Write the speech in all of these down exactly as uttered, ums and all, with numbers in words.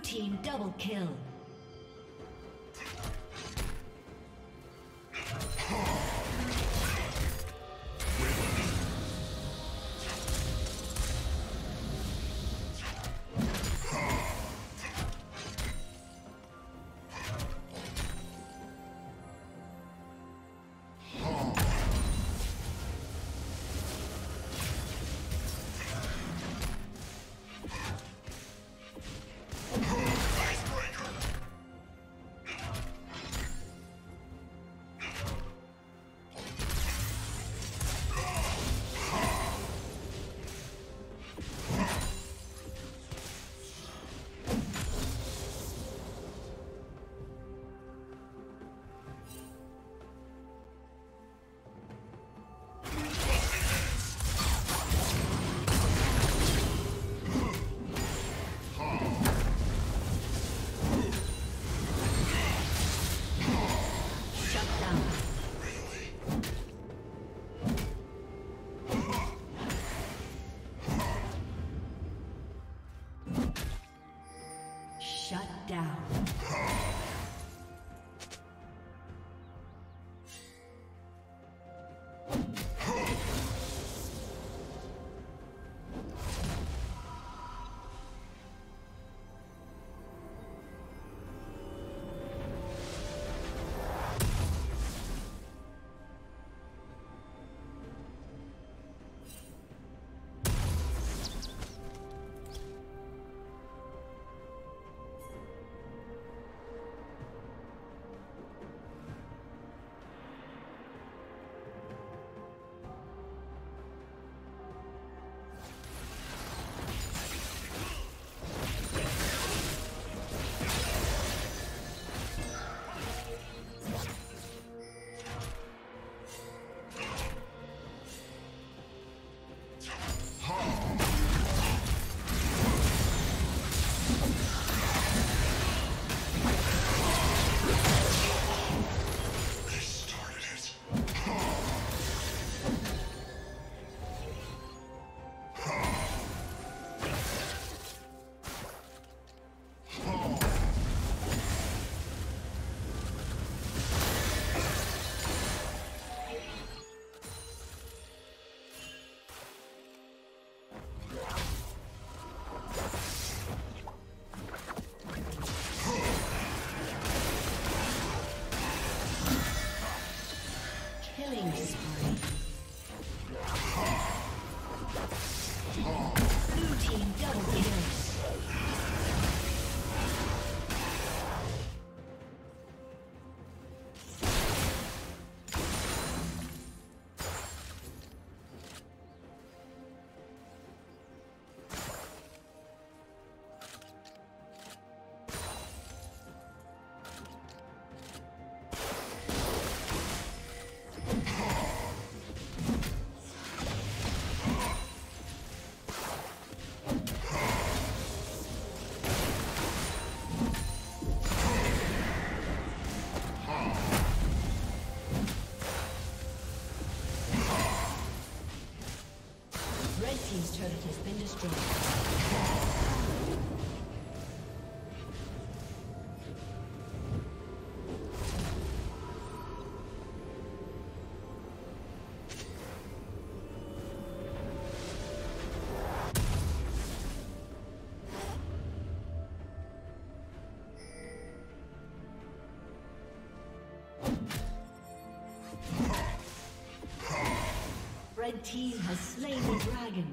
Team double kill. Shut down. Red team has slain the dragon.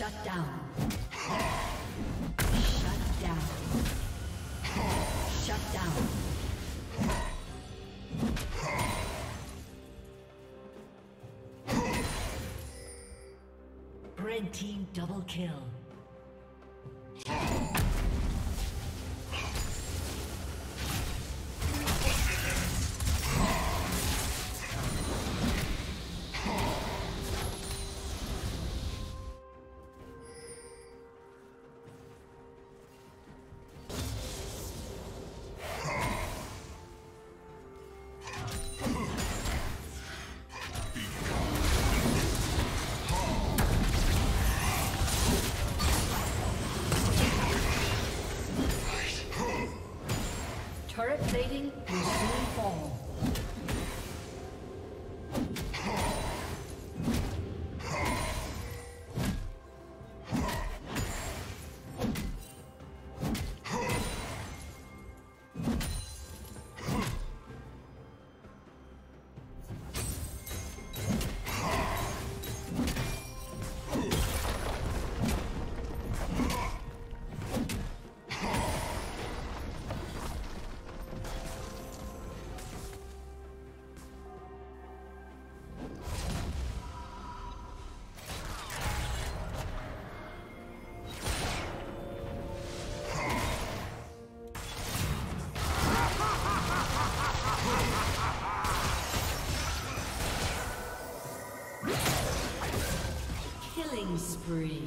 Shut down. Shut down. Shut down. Red team double kill. Turret plating will soon fall. Spree.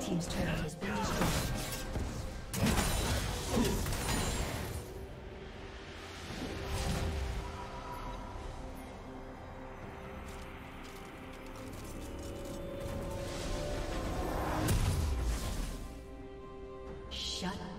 Team's turret has been destroyed.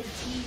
Red team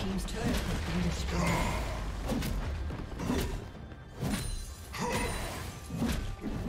has slain the dragon.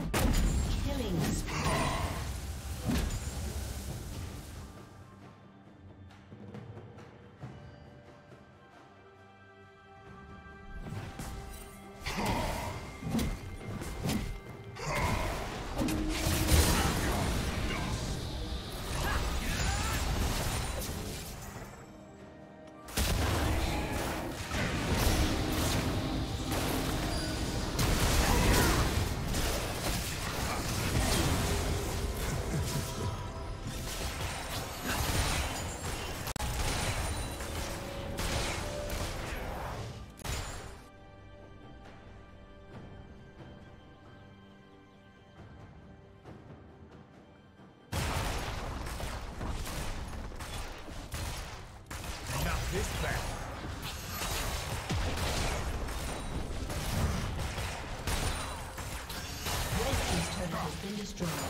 This battle. Red team's turret has been destroyed.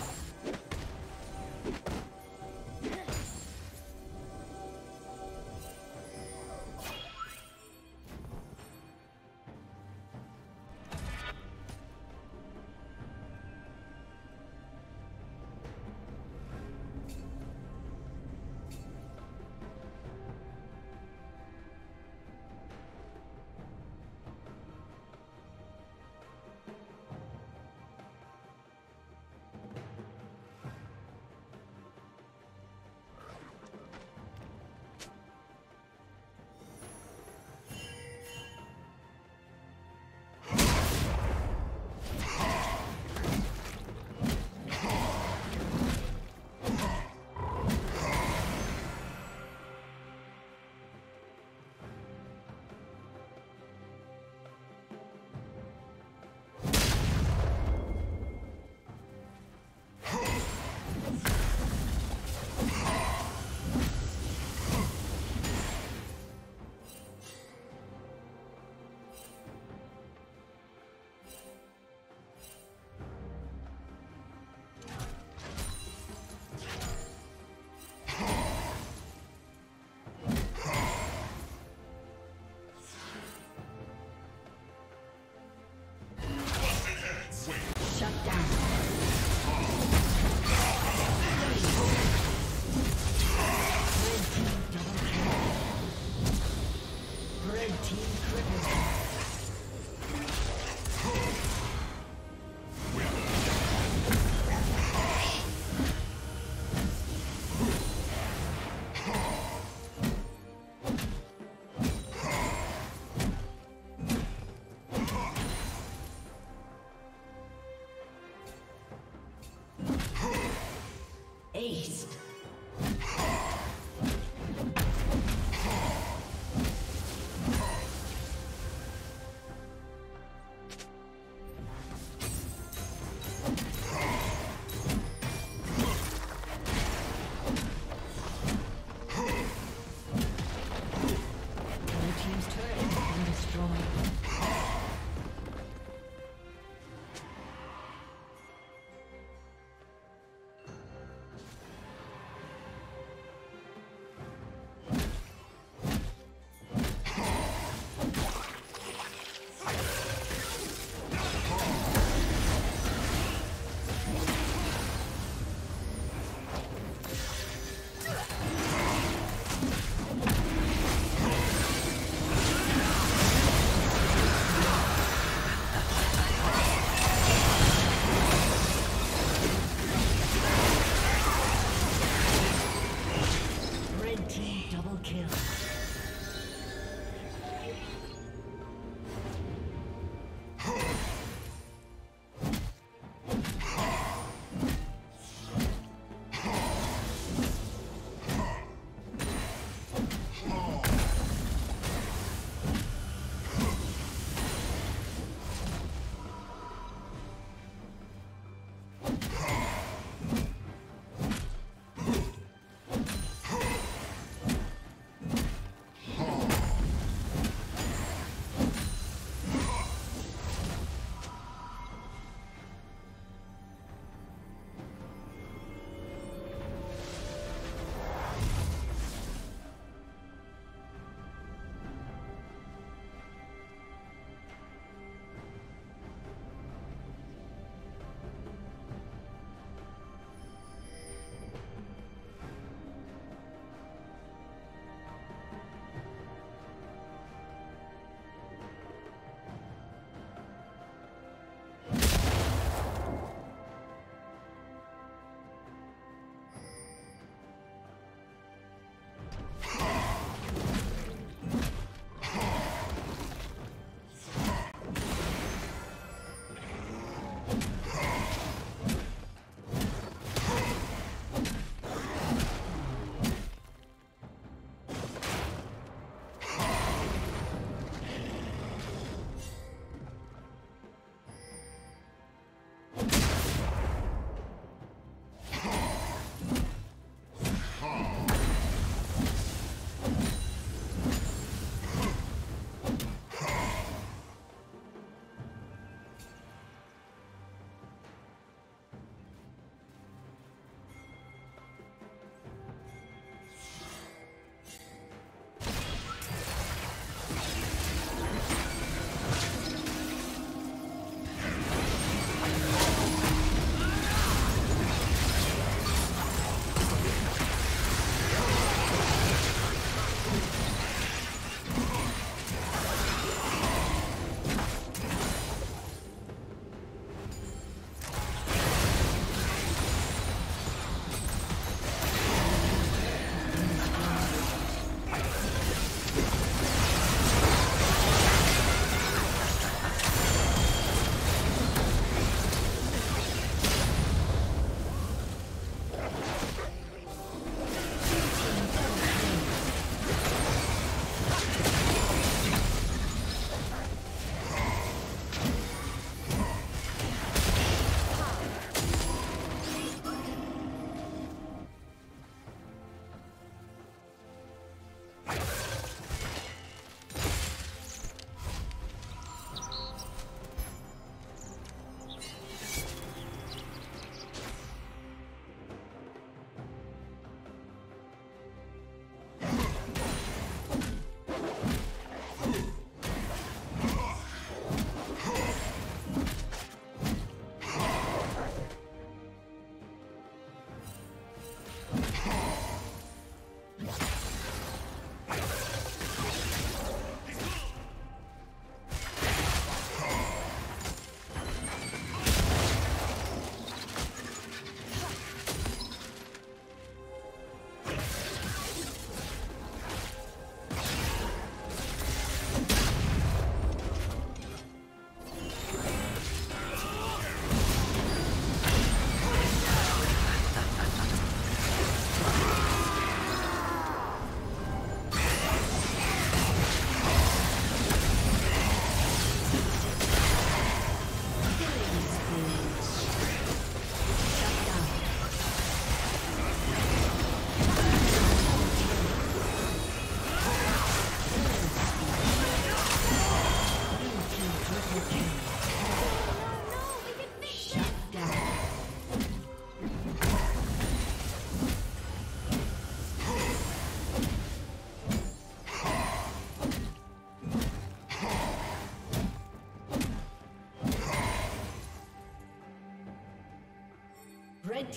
Red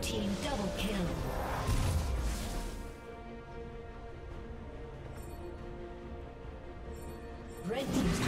Team double kill. Red team's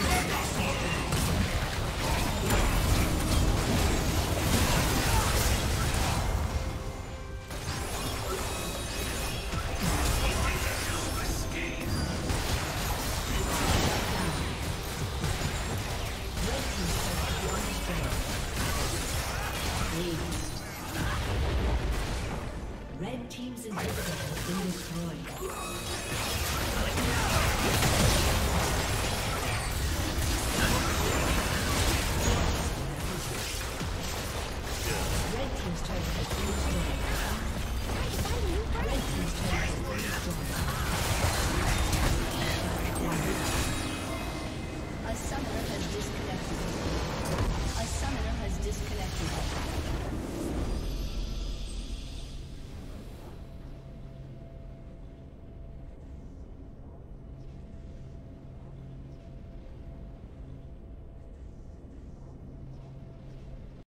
A summoner has disconnected. A summoner has disconnected.